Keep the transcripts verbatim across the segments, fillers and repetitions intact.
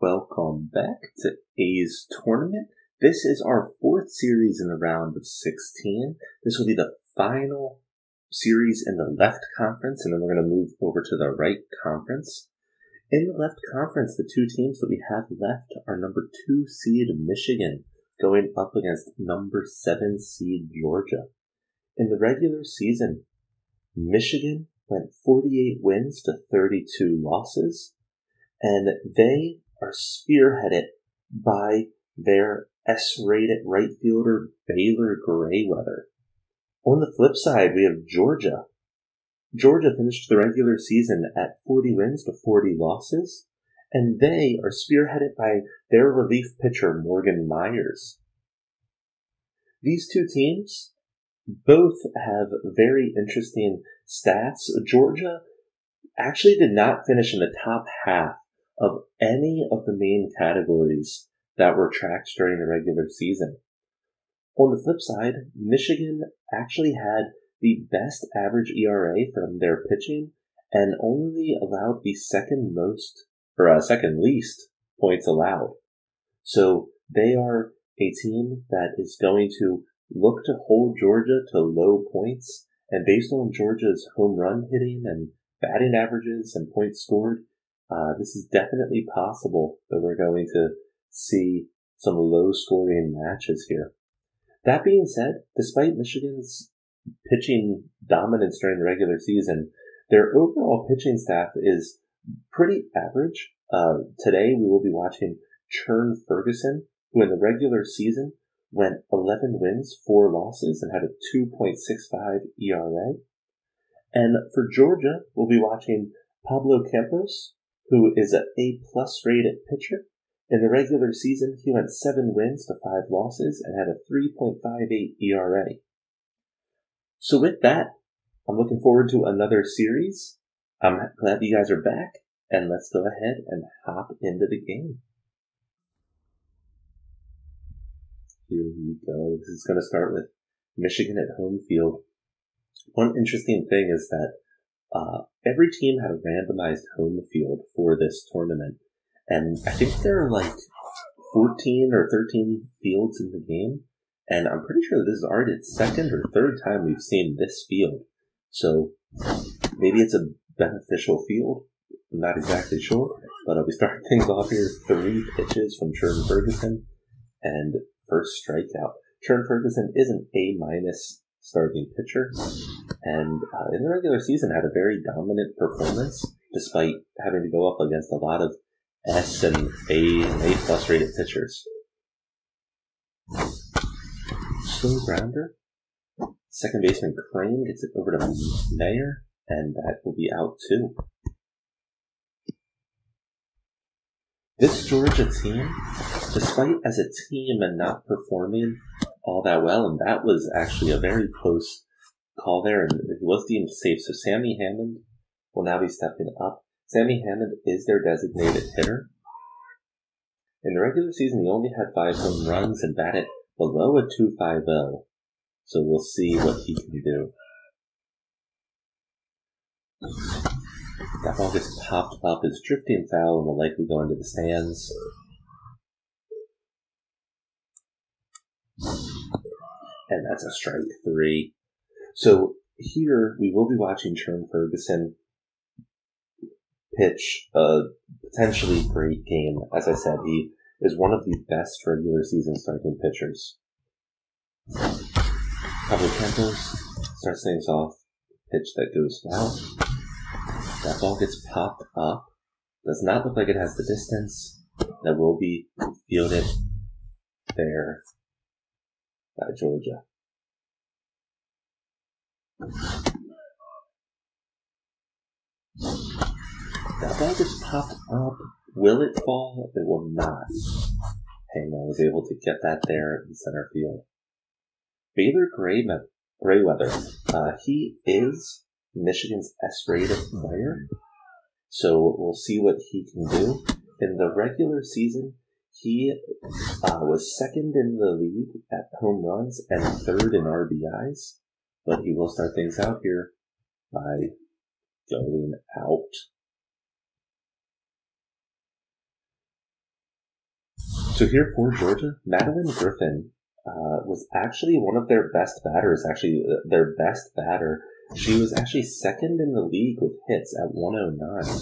Welcome back to Ayy's Tournament. This is our fourth series in the round of sixteen. This will be the final series in the left conference, and then we're going to move over to the right conference. In the left conference, the two teams that we have left are number two seed Michigan going up against number seven seed Georgia. In the regular season, Michigan went forty-eight wins to thirty-two losses, and they are spearheaded by their S-rated right fielder, Baylor Grayweather. On the flip side, we have Georgia. Georgia finished the regular season at forty wins to forty losses, and they are spearheaded by their relief pitcher, Morgan Myers. These two teams both have very interesting stats. Georgia actually did not finish in the top half of any of the main categories that were tracked during the regular season. On the flip side, Michigan actually had the best average E R A from their pitching and only allowed the second most, or uh, second least points allowed. So they are a team that is going to look to hold Georgia to low points, and based on Georgia's home run hitting and batting averages and points scored, Uh, this is definitely possible that we're going to see some low-scoring matches here. That being said, despite Michigan's pitching dominance during the regular season, their overall pitching staff is pretty average. Uh, today we will be watching Chern Ferguson, who in the regular season went eleven wins, four losses, and had a two point six five E R A. And for Georgia, we'll be watching Pablo Campos, who is an A-plus rated pitcher. In the regular season, he went seven wins to five losses and had a three point five eight E R A. So with that, I'm looking forward to another series. I'm glad you guys are back, and let's go ahead and hop into the game. Here we go. This is going to start with Michigan at home field. One interesting thing is that Uh, every team had a randomized home field for this tournament, and I think there are like fourteen or thirteen fields in the game, and I'm pretty sure this is already the second or third time we've seen this field, so maybe it's a beneficial field. I'm not exactly sure, but I'll be starting things off here. Three pitches from Chern Ferguson, and first strikeout. Chern Ferguson is an A-minus starting pitcher, and uh, in the regular season had a very dominant performance despite having to go up against a lot of S and A and A plus rated pitchers. Slow grounder. Second baseman Crane gets it over to Mayer, and that will be out too. This Georgia team, despite as a team and not performing all that well, and that was actually a very close call there, and it was deemed safe. So Sammy Hammond will now be stepping up. Sammy Hammond is their designated hitter. In the regular season, he only had five home runs and batted below a two fifty, so we'll see what he can do. That ball gets popped up, is drifting foul, and will likely go into the stands. And that's a strike three. So here we will be watching Chern Ferguson pitch a potentially great game. As I said, he is one of the best regular season starting pitchers. Pablo Campos starts things off. Pitch that goes foul. That ball gets popped up. Does not look like it has the distance. That will be fielded there by Georgia. That ball gets popped up. Will it fall? It will not. Hang on, I was able to get that there in center field. Baylor Grayweather, uh, he is Michigan's S-rated player, so we'll see what he can do. In the regular season, He uh, was second in the league at home runs and third in R B Is, but he will start things out here by going out. So here for Georgia, Madeline Griffin uh, was actually one of their best batters, actually their best batter. She was actually second in the league with hits at one oh nine.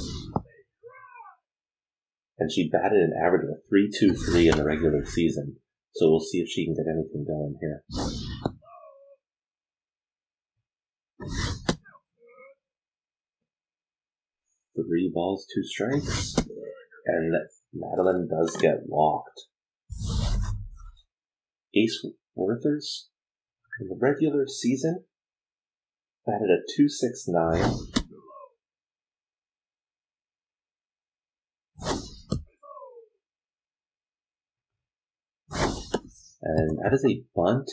And she batted an average of three two three in the regular season. So we'll see if she can get anything going here. Three balls, two strikes. And Madeline does get walked. Ace Worthers, in the regular season, batted a two six nine. And that is a bunt.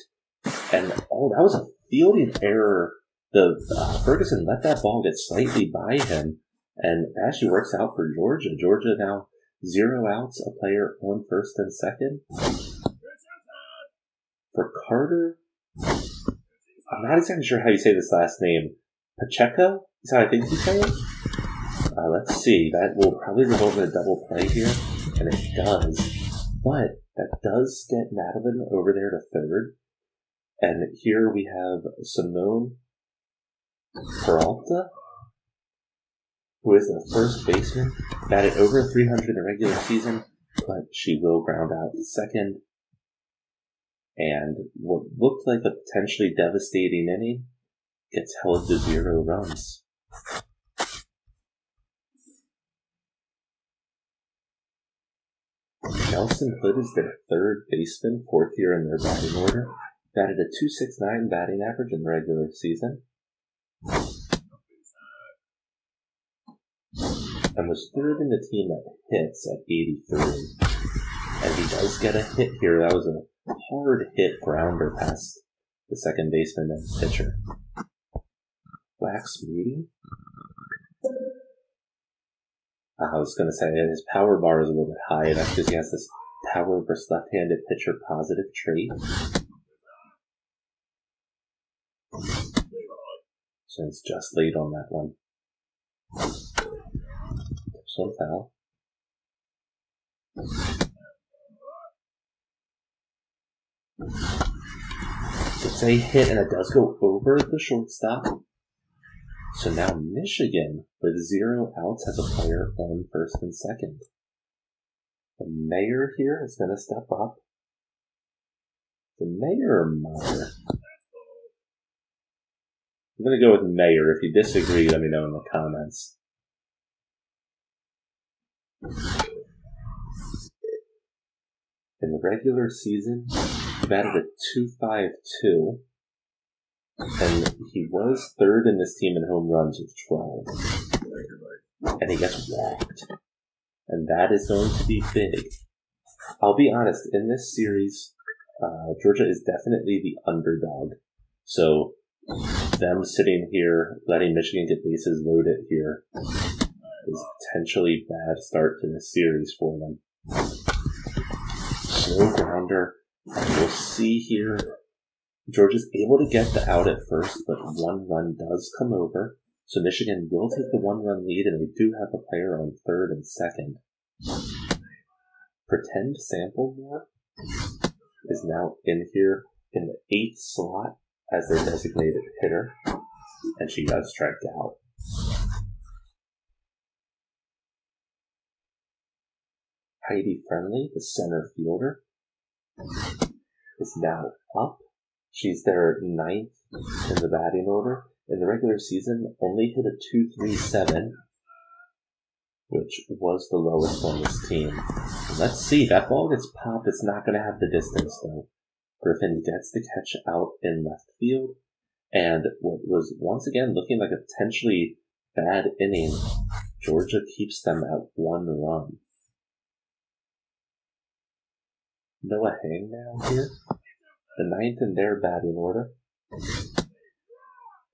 And, oh, that was a fielding error. The uh, Ferguson let that ball get slightly by him. And that actually works out for Georgia. Georgia now zero outs, a player on first and second. For Carter, I'm not exactly sure how you say this last name. Pacheco is how I think you say it. Uh, let's see. That will probably result in a double play here. And it does. But that does get Madeline over there to third. And here we have Simone Peralta, who is the first baseman, batted over three hundred in the regular season, but she will ground out second. And what looked like a potentially devastating inning gets held to zero runs. Nelson Hood is their third baseman, fourth year in their batting order. Batted a two six nine batting average in the regular season. And was third in the team that hits at eighty-three. And he does get a hit here. That was a hard hit grounder past the second baseman and the pitcher. Max Moody. I was going to say his power bar is a little bit high. That's because he has this power versus left-handed pitcher positive trait. So it's just late on that one. Tips one foul. It's a hit and it does go over the shortstop. So now Michigan, with zero outs, has a player on first and second. The Mayer here is going to step up. The Mayer or Mayer? I'm going to go with Mayer. If you disagree, let me know in the comments. In the regular season, he batted a two five two. And he was third in this team in home runs with twelve. And he gets walked. And that is going to be big. I'll be honest, in this series, uh, Georgia is definitely the underdog. So, them sitting here, letting Michigan get bases loaded here, is a potentially bad start to this series for them. Slow grounder. We'll see here. George is able to get the out at first, but one run does come over. So Michigan will take the one-run lead, and they do have a player on third and second. Pretend Sample More is now in here in the eighth slot as their designated hitter, and she does strike out. Heidi Friendly, the center fielder, is now up. She's their ninth in the batting order. In the regular season, only hit a two three seven, which was the lowest on this team. Let's see. That ball gets popped. It's not going to have the distance, though. Griffin gets the catch out in left field. And what was, once again, looking like a potentially bad inning, Georgia keeps them at one run. Noah Heng now here. The ninth in their batting order.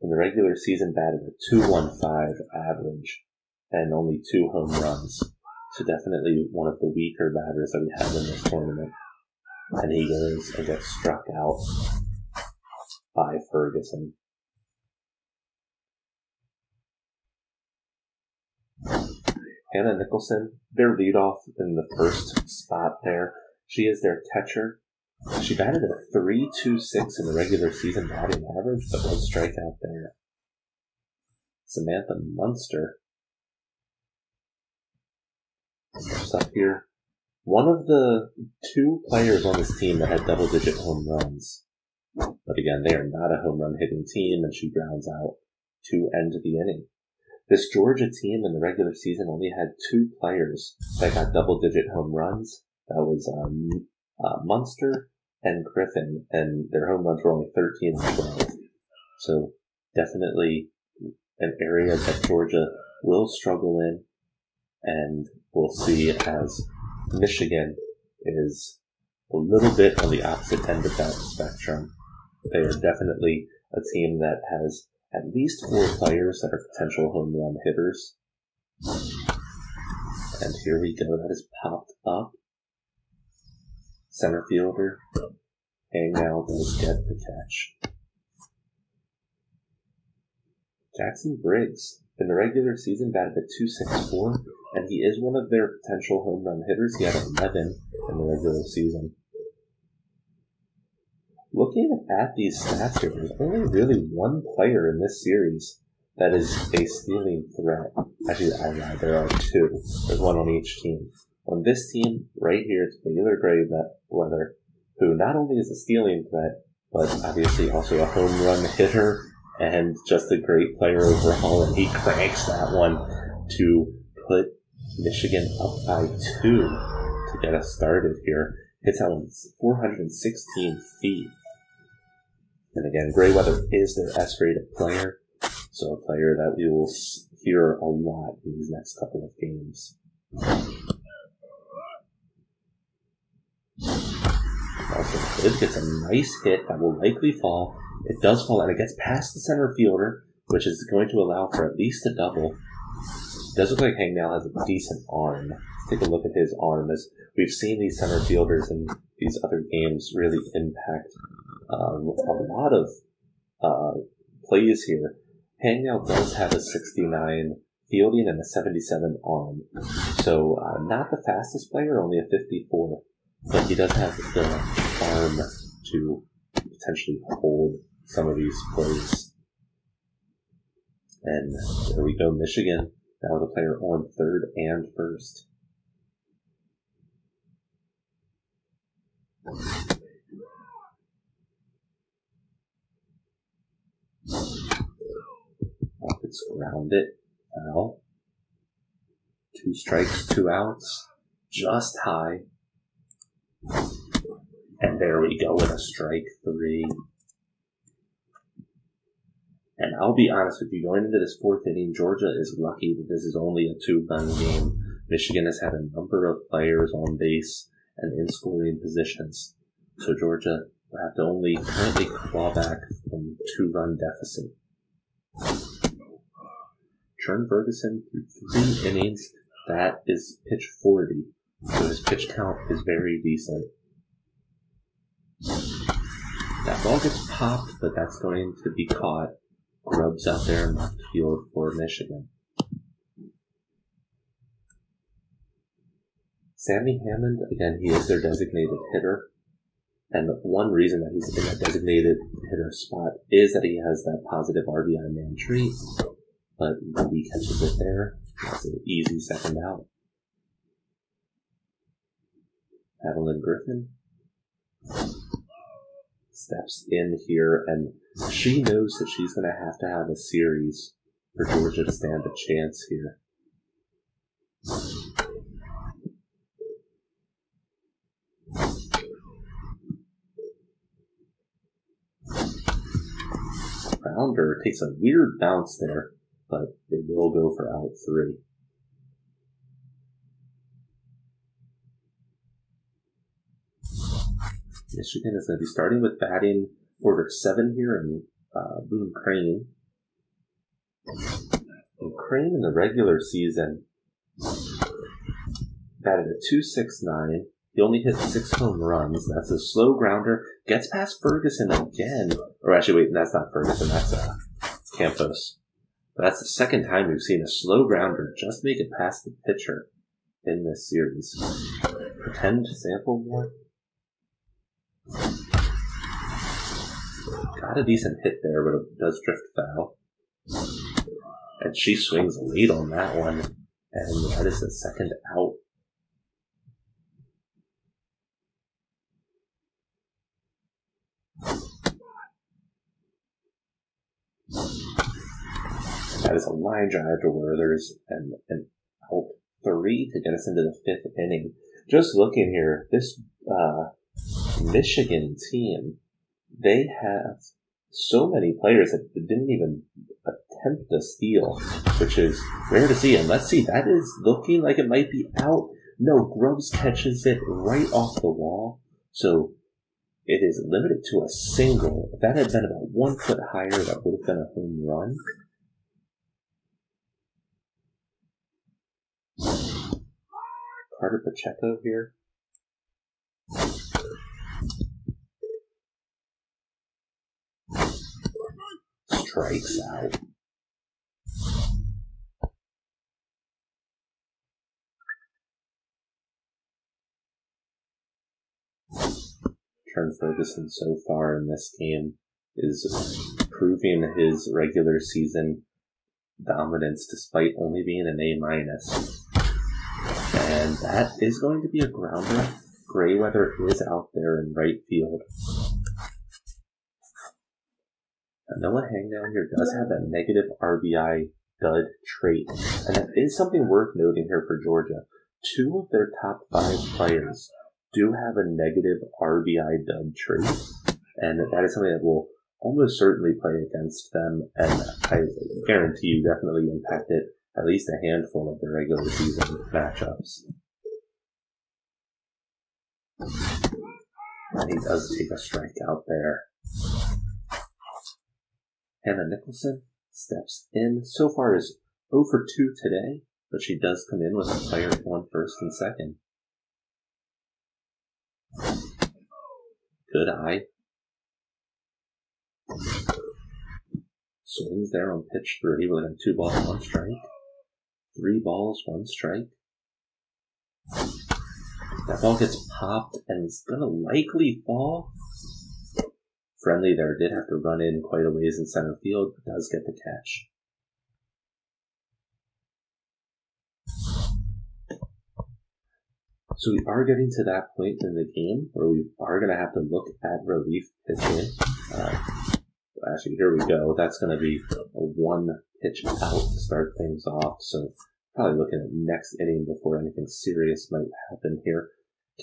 In the regular season, batted a two one five average and only two home runs. So definitely one of the weaker batters that we have in this tournament. And he goes and gets struck out by Ferguson. Hannah Nicholson, their leadoff in the first spot there. She is their catcher. She batted a three two six in the regular season batting average, but one strikeout there. Samantha Munster steps up here. One of the two players on this team that had double-digit home runs. But again, they are not a home run-hitting team, and she grounds out to end the inning. This Georgia team in the regular season only had two players that got double-digit home runs. That was um, uh, Munster and Griffin, and their home runs were only thirteen and twelve. So definitely an area that Georgia will struggle in, and we'll see as Michigan is a little bit on the opposite end of that spectrum. They are definitely a team that has at least four players that are potential home run hitters. And here we go. That is popped up. Center fielder. And now does get the catch. Jackson Briggs in the regular season batted at two sixty-four, and he is one of their potential home run hitters. He had eleven in the regular season. Looking at these stats here, there's only really one player in this series that is a stealing threat. Actually, I lied. There are two. There's one on each team. On this team, right here, it's Baylor Grayweather, who not only is a stealing threat, but obviously also a home run hitter and just a great player overall. And he cranks that one to put Michigan up by two to get us started here. Hits out on four hundred sixteen feet. And again, Grayweather is their S-rated player, so a player that we will hear a lot in these next couple of games. Also, it gets a nice hit that will likely fall. It does fall, and it gets past the center fielder, which is going to allow for at least a double. It does look like Heng now has a decent arm. Let's take a look at his arm, as we've seen these center fielders in these other games really impact um, a lot of uh, plays here. Heng now does have a sixty-nine fielding and a seventy-seven arm. So uh, not the fastest player, only a fifty-four, but he does have the arm to potentially hold some of these plays. And there we go, Michigan. Now the player on third and first. It's grounded out. Two strikes, two outs. Just high. And there we go with a strike three. And I'll be honest with you, going into this fourth inning, Georgia is lucky that this is only a two-run game. Michigan has had a number of players on base and in scoring positions. So Georgia will have to only currently claw back from two-run deficit. Chern Ferguson through three innings. That is pitch forty. So his pitch count is very decent. That ball gets popped, but that's going to be caught. Grubbs out there in left field for Michigan. Sammy Hammond, again, he is their designated hitter. And one reason that he's in that designated hitter spot is that he has that positive R B I man trait. But Ruby catches it there. That's an easy second out. Evelyn Griffin steps in here, and she knows that she's going to have to have a series for Georgia to stand a chance here. Rounder takes a weird bounce there, but they will go for out three. Michigan is going to be starting with batting order seven here, and uh, Boone Crane. And Crane in the regular season batted a two sixty-nine. He only hit six home runs. That's a slow grounder. Gets past Ferguson again. Or actually, wait, that's not Ferguson. That's uh, Campos. But that's the second time we've seen a slow grounder just make it past the pitcher in this series. Pretend Sample More? Got a decent hit there, but it does drift foul. And she swings a lead on that one. And that is the second out. And that is a line drive to Worthers and an out three to get us into the fifth inning. Just looking here, this uh, Michigan team, they have so many players that didn't even attempt a steal, which is rare to see. And let's see, that is looking like it might be out. No, Grubbs catches it right off the wall. So it is limited to a single. If that had been about one foot higher, that would have been a home run. Carter Pacheco here. Strikes out. Chern Ferguson so far in this game is proving his regular season dominance despite only being an A minus. And that is going to be a grounder. Grayweather is out there in right field. And Noah Heng down here does have that negative R B I dud trait. And that is something worth noting here for Georgia. Two of their top five players do have a negative R B I dud trait. And that is something that will almost certainly play against them. And I guarantee you definitely impact it at least a handful of their regular season matchups. And he does take a strike out there. Hannah Nicholson steps in. So far is oh for two today, but she does come in with a player on first and second. Good eye. Swings there on pitch three with a two ball, one strike. Three balls, one strike. That ball gets popped and is going to likely fall. Friendly there did have to run in quite a ways in center field, but does get the catch. So we are getting to that point in the game where we are going to have to look at relief pitching. Uh, actually, here we go. That's going to be a one pitch out to start things off. So probably looking at next inning before anything serious might happen here.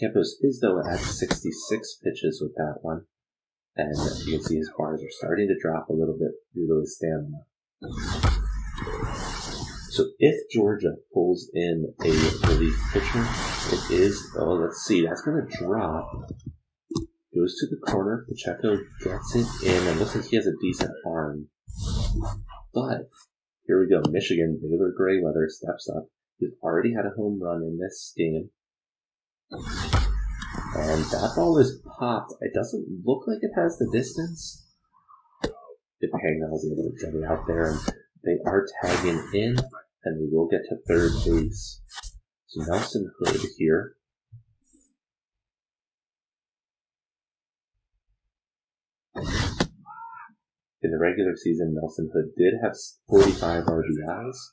Campos is, though, at sixty-six pitches with that one. And you can see his bars are starting to drop a little bit due to his stamina. So if Georgia pulls in a relief pitcher, it is, oh, let's see, that's going to drop. Goes to the corner, Pacheco gets it in, and looks like he has a decent arm. But here we go, Michigan, Baylor Grayweather steps up. He's already had a home run in this game. And that ball is popped. It doesn't look like it has the distance. The Pangal is able to get it out there, and they are tagging in, and we will get to third base. So Nelson Hood here. In the regular season, Nelson Hood did have forty-five R B Is.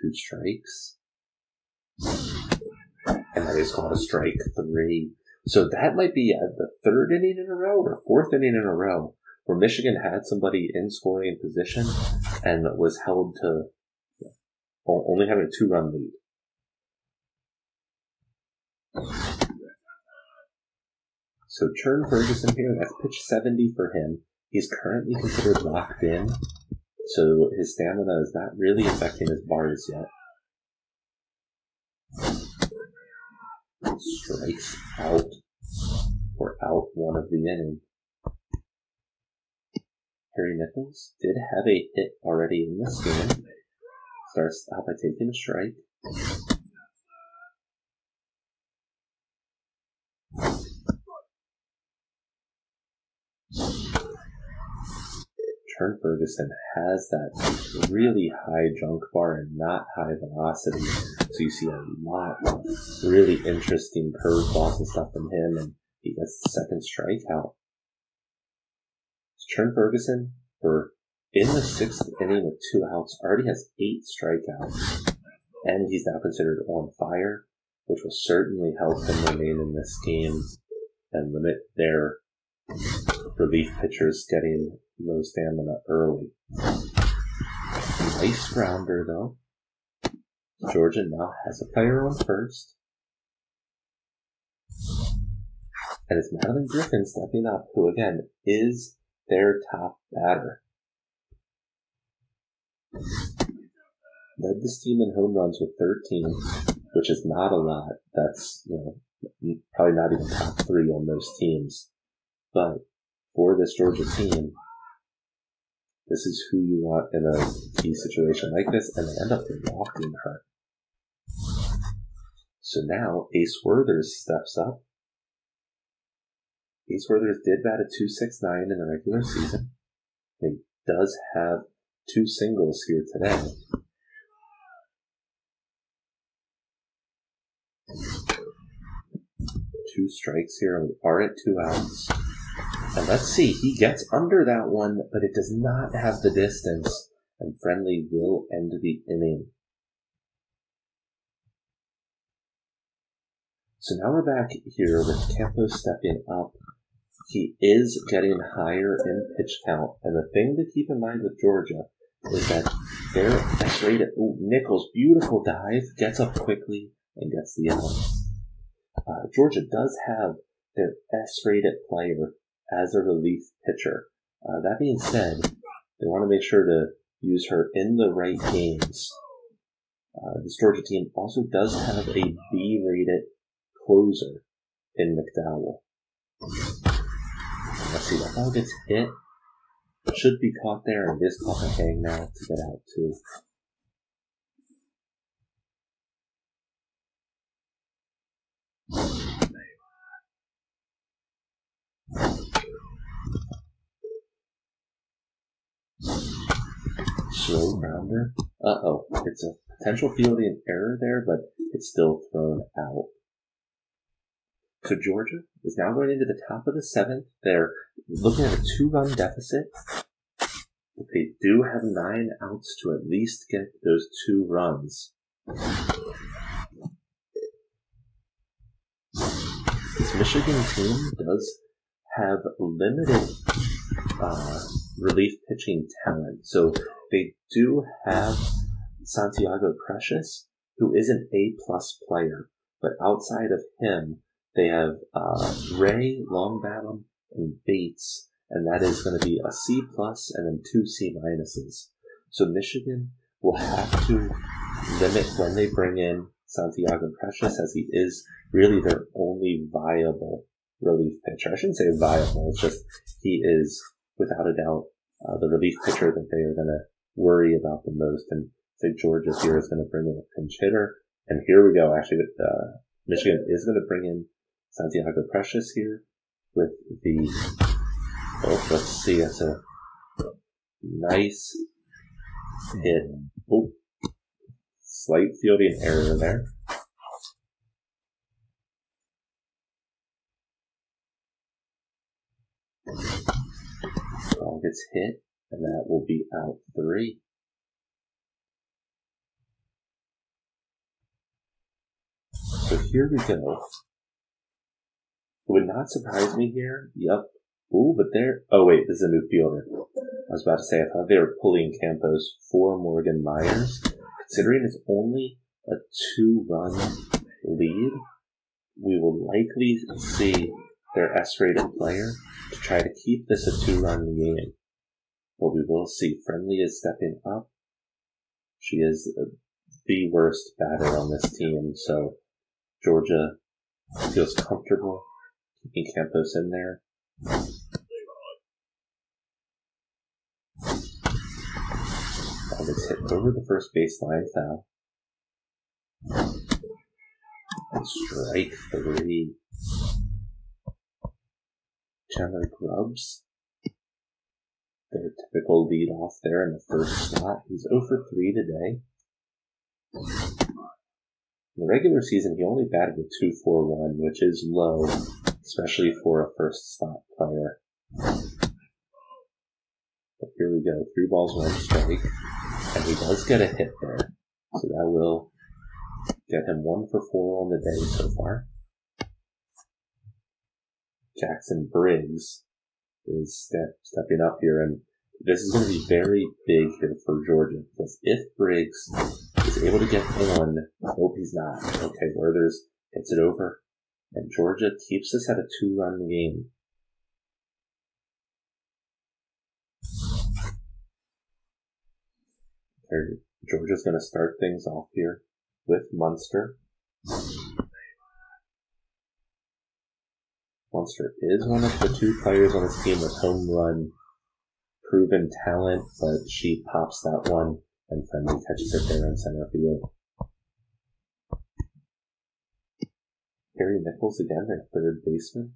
Two strikes. And that is called a strike three. So that might be the third inning in a row or fourth inning in a row where Michigan had somebody in scoring position and was held to only having a two-run lead. So Chern Ferguson here, that's pitch seventy for him. He's currently considered locked in, so his stamina is not really affecting his bars yet. Strikes out for out one of the inning. Harry Nichols did have a hit already in this game. Starts out by taking a strike. Chern Ferguson has that really high junk bar and not high velocity. So you see a lot of really interesting curveballs and stuff from him, and he gets the second strikeout. Chern Ferguson, for in the sixth inning with two outs, already has eight strikeouts, and he's now considered on fire, which will certainly help him remain in this game and limit their relief pitchers getting low stamina early. Nice grounder, though. Georgia now has a player on first. And it's Madeline Griffin stepping up, who again is their top batter. Led this team in home runs with thirteen, which is not a lot. That's, you know, probably not even top three on most teams. But for this Georgia team, this is who you want in a key situation like this, and they end up walking her. So now Ace Worthers steps up. Ace Worthers did bat a two sixty-nine in the regular season. He does have two singles here today. Two strikes here, and we are at two outs. And let's see, he gets under that one, but it does not have the distance, and Friendly will end the inning. So now we're back here with Campos stepping up. He is getting higher in pitch count, and the thing to keep in mind with Georgia is that they're afraid of... Ooh, Nichols, beautiful dive, gets up quickly and gets the out. Uh, Georgia does have their S-rated player as a relief pitcher. Uh, that being said, they want to make sure to use her in the right games. Uh, this Georgia team also does have a B-rated closer in McDowell. Let's see, that ball gets hit. Should be caught there, and is caught by Hang now to get out too. Slow grounder. Uh-oh. It's a potential fielding error there, but it's still thrown out. So Georgia is now going into the top of the seventh. They're looking at a two-run deficit. They do have nine outs to at least get those two runs. This Michigan team does have limited uh, relief pitching talent. So they do have Santiago Precious, who is an A-plus player, but outside of him, they have uh, Ray, Longbottom, and Bates, and that is going to be a C plus and then two C minuses. So Michigan will have to limit when they bring in Santiago Precious, as he is really their only viable relief pitcher. I shouldn't say viable, it's just he is, without a doubt, uh, the relief pitcher that they are going to worry about the most. And so Georgia here is going to bring in a pinch hitter. And here we go, actually, uh, Michigan is going to bring in Santiago Precious here with the, oh, let's see, that's a nice hit. Oh, slight fielding error there. Ball gets hit, and that will be out three. So here we go. It would not surprise me here. Yep. Ooh, but there... Oh, wait, this is a new fielder. I was about to say, I thought they were pulling Campos for Morgan Myers. Considering it's only a two-run lead, we will likely see their S-rated player to try to keep this a two-run game. But we will see Friendly is stepping up. She is the worst batter on this team, so Georgia feels comfortable keeping Campos in there. And it's hit over the first baseline foul. And strike three. Jenna Grubbs their typical lead off there in the first slot. He's oh for three today. In the regular season, he only batted with two forty-one, which is low, especially for a first slot player. But here we go, three balls, one strike, and he does get a hit there, so that will get him one for four on the day so far. Jackson Briggs is step, stepping up here, and this is going to be very big here for Georgia, because if Briggs is able to get on, nope, he's not. Okay, Werther's hits it over, and Georgia keeps this at a two-run game. Okay, Georgia's going to start things off here with Munster. Munster is one of the two players on this team with home run proven talent, but she pops that one and Friendly catches it there in center field. Harry Nichols again, their third baseman.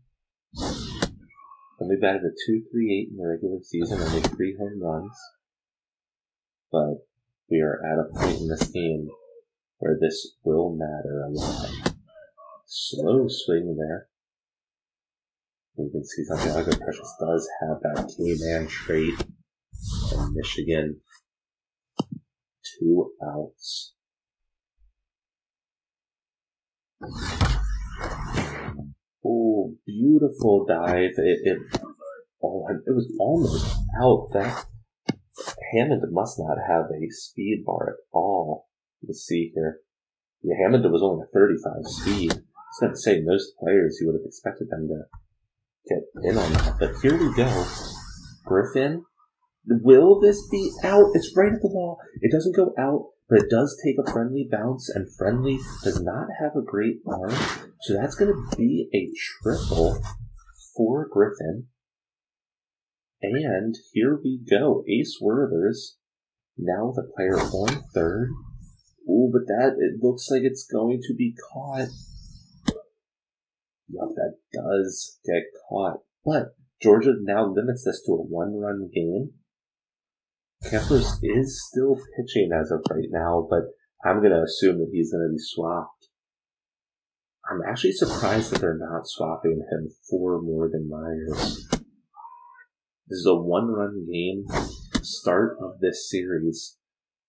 Friendly batted a two thirty-eight in the regular season, only three home runs. But we are at a point in this game where this will matter a lot. Slow swing there. You can see Santiago Precious does have that K-man trait in Michigan. Two outs. Oh, beautiful dive. It, it, oh, it was almost out. That Hammond must not have a speed bar at all. Let's see here. Yeah, Hammond was only a thirty-five speed. I was going to say, most players, you would have expected them to get in on that, but here we go. Griffin, will this be out? It's right at the wall. It doesn't go out, but it does take a Friendly bounce, and Friendly does not have a great arm, so that's going to be a triple for Griffin. And here we go. Ace Worthers, now the player on third. Ooh, but that, it looks like it's going to be caught. Yep, that does get caught. But Georgia now limits this to a one-run game. Campos is still pitching as of right now, but I'm going to assume that he's going to be swapped. I'm actually surprised that they're not swapping him for Morgan Myers. This is a one-run game, start of this series.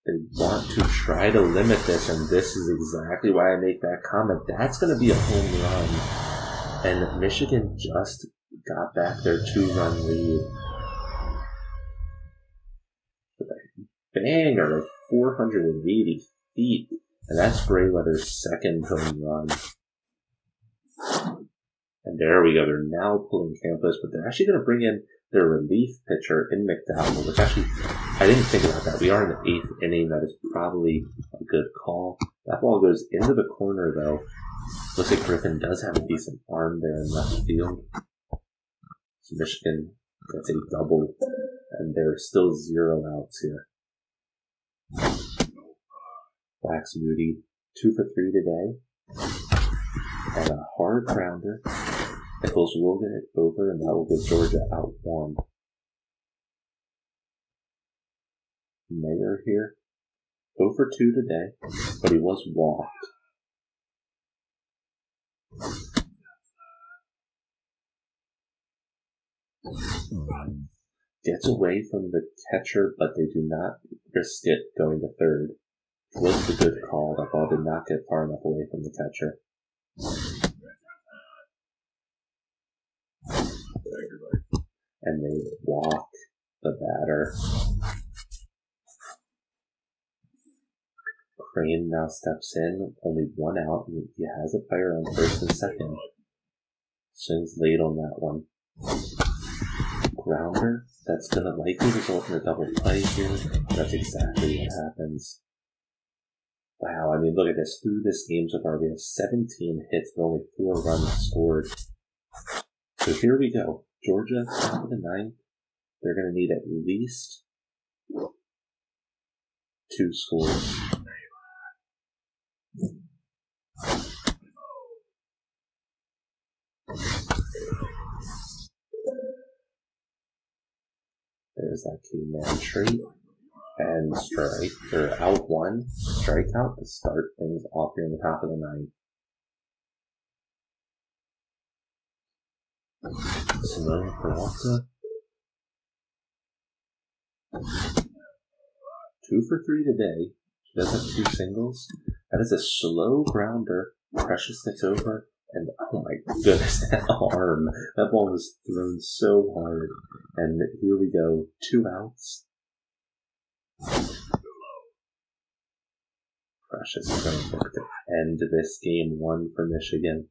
They want to try to limit this, and this is exactly why I make that comment. That's going to be a home run. And Michigan just got back their two-run lead. Banger of four hundred eighty feet. And that's Grayweather's second home run. And there we go. They're now pulling Campos, but they're actually going to bring in their relief pitcher in McDowell, which actually, I didn't think about that. We are in the eighth inning. That is probably a good call. That ball goes into the corner, though. Looks like Griffin does have a decent arm there in left field. So Michigan gets a double, and there are still zero outs here. Max Moody, two for three today. And a hard grounder. Nichols will get it over, and that will give Georgia out one. Mayer here, oh for two today, but he was walked. Gets away from the catcher, but they do not risk it going to third. Was the good call. That ball did not get far enough away from the catcher. And they walk the batter. Crane now steps in, only one out, and he has a player on first and second. Swings late on that one. Grounder, that's going to likely result in a double play here. That's exactly what happens. Wow, I mean, look at this. Through this game so far, we have seventeen hits, but only four runs scored. So here we go. Georgia, top of the ninth. They're going to need at least two scores. is that came in straight and strike, or out one, strike out to start things off here in the top of the ninth. Simone Peralta. Two for three today. She does have two singles. That is a slow grounder. Precious gets over. And oh my goodness, that arm. That ball was thrown so hard. And here we go. Two outs. Precious is going to look to end this game one for Michigan.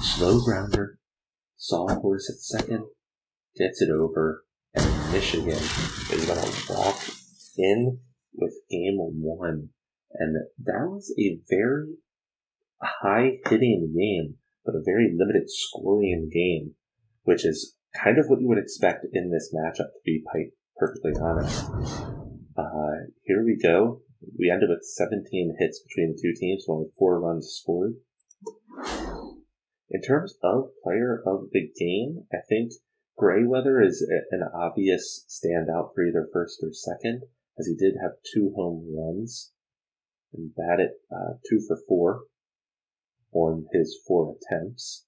Slow grounder. Sawhorse at second. Gets it over. And Michigan is going to walk in with game one. And that was a very high-hitting game, but a very limited scoring game, which is kind of what you would expect in this matchup, to be perfectly honest. Uh, here we go. We ended with seventeen hits between the two teams, only four runs scored. In terms of player of the game, I think Grayweather is an obvious standout for either first or second, as he did have two home runs and batted uh, two for four on his four attempts.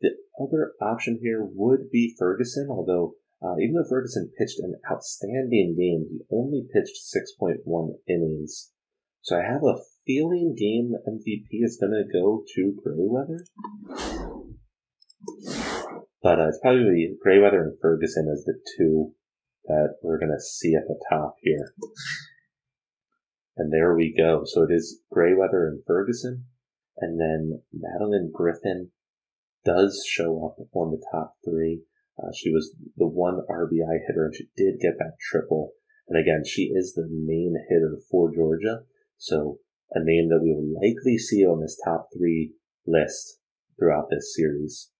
The other option here would be Ferguson, although uh, even though Ferguson pitched an outstanding game, he only pitched six point one innings. So I have a feeling game M V P is going to go to Grayweather. But uh, it's probably Grayweather and Ferguson as the two that we're going to see at the top here. And there we go. So it is Grayweather and Ferguson. And then Madeline Griffin does show up on the top three. Uh, she was the one R B I hitter, and she did get that triple. And again, she is the main hitter for Georgia. So a name that we will likely see on this top three list throughout this series.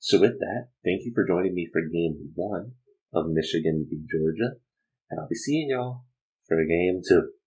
So with that, thank you for joining me for game one of Michigan v Georgia. And I'll be seeing y'all for game two.